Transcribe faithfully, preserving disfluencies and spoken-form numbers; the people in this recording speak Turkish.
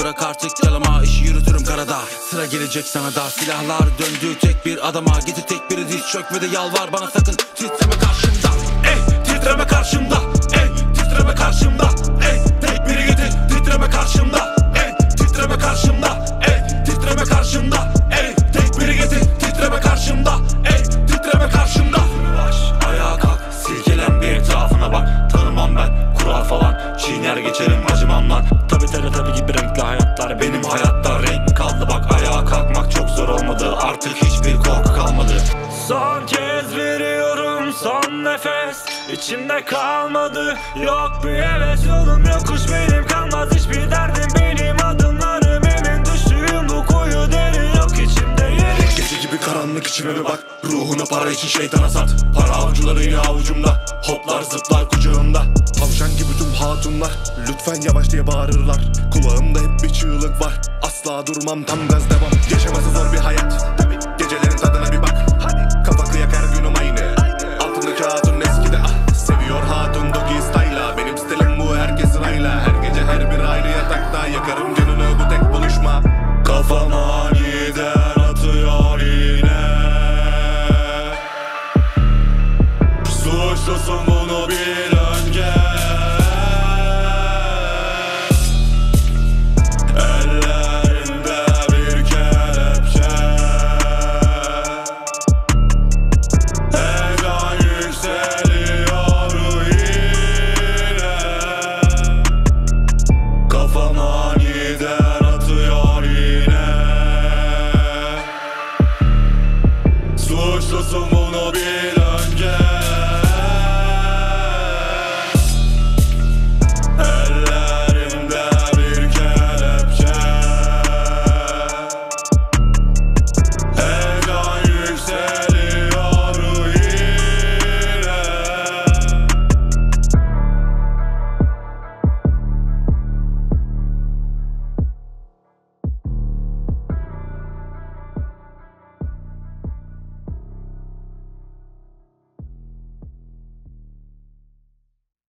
bırak artık yalama, işi yürütürüm karada. Sıra gelecek sana da, silahlar döndü tek bir adama. Getir tek biri diz çök ve de yalvar bana, sakın titreme karşımda. Ey titreme karşımda, ey titreme karşımda, ey tek biri getir titreme karşımda, ey titreme karşımda, ey titreme karşımda, ey tek biri getir titreme karşımda, ey titreme karşımda. Baş ayağa kalk, silkelen bir etrafına bak. Tanımam ben kural falan, çiğner geçerim acımam lan. Tabi tere tabi gibi renkli hayatlar, benim hayatta renk mi kaldı? Bak ayağa kalkmak çok zor olmadı, artık hiçbir korku kalmadı. Son kez veriyorum son nefes, İçimde kalmadı yok bir heves. Yolum yokuş benim, kalmaz hiçbir derdim. Benim adımlarım emin, düştüğüm bu koyu derin, yok içimde yeri. Gece gibi karanlık içime bir bak, ruhuna para için şeytana sat. Para avcıları yine avucumda, hoplar zıplar kucağımda. Tavşan gibi tüm hatunlar lütfen yavaş diye bağırırlar. Kulağımda hep bir çığlık var, asla durmam tam gaz devam. Yaşaması zor bir hayat,